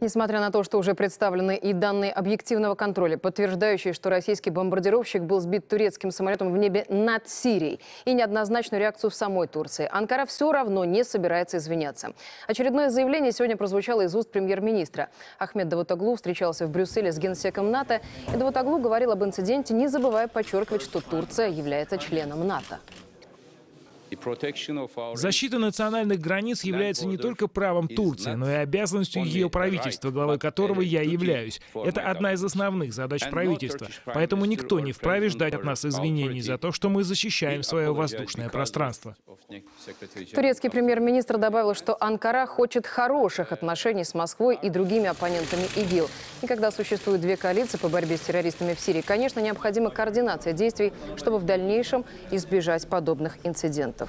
Несмотря на то, что уже представлены и данные объективного контроля, подтверждающие, что российский бомбардировщик был сбит турецким самолетом в небе над Сирией, и неоднозначную реакцию в самой Турции, Анкара все равно не собирается извиняться. Очередное заявление сегодня прозвучало из уст премьер-министра. Ахмед Давутоглу встречался в Брюсселе с генсеком НАТО, и Давутоглу говорил об инциденте, не забывая подчеркивать, что Турция является членом НАТО. Защита национальных границ является не только правом Турции, но и обязанностью ее правительства, главой которого я являюсь. Это одна из основных задач правительства. Поэтому никто не вправе ждать от нас извинений за то, что мы защищаем свое воздушное пространство. Турецкий премьер-министр добавил, что Анкара хочет хороших отношений с Москвой и другими оппонентами ИГИЛ. И когда существуют две коалиции по борьбе с террористами в Сирии, конечно, необходима координация действий, чтобы в дальнейшем избежать подобных инцидентов.